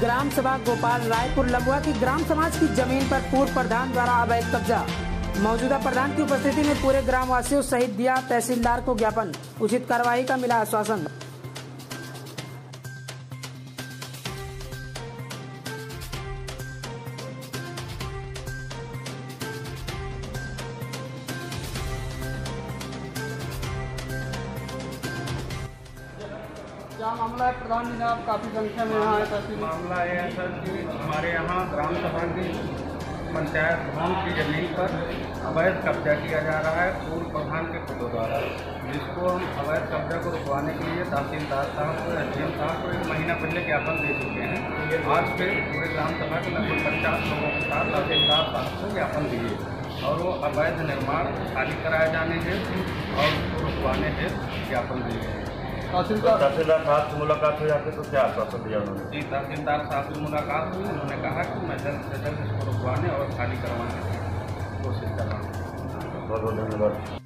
ग्राम सभा गोपाल रायपुर लमुआ की ग्राम समाज की जमीन पर पूर्व प्रधान द्वारा अवैध कब्जा। मौजूदा प्रधान की उपस्थिति में पूरे ग्राम वासियों सहित दिया तहसीलदार को ज्ञापन, उचित कार्रवाई का मिला आश्वासन। क्या मामला है प्रधान जी? आप काफी संख्या में यहाँ आए। मामला यह है सर कि हमारे यहाँ ग्राम सभा की पंचायत भवन की जमीन पर अवैध कब्जा किया जा रहा है पूर्व प्रधान के पदों द्वारा, जिसको हम अवैध कब्जा को रुकवाने के लिए तहसीलदार साहब को HDM साहब को 1 महीना पहले ज्ञापन दे चुके हैं। आज फिर पूरे ग्राम सभा के लगभग 50 लोगों के साथ तहसीलदार साहब को ज्ञापन दिए और वो अवैध निर्माण खाली कराए जाने के और रुकवाने के ज्ञापन दिए गए। तहसीलदार साहब से मुलाकात हो जाती तो क्या आश्वासन दिया उन्होंने? जी, तहसीलदार साहब से मुलाकात हुई, उन्होंने कहा कि मैं जल्द से जल्द इसको रुकवाने और खाली करवाने की कोशिश कर रहा हूँ। बहुत बहुत धन्यवाद।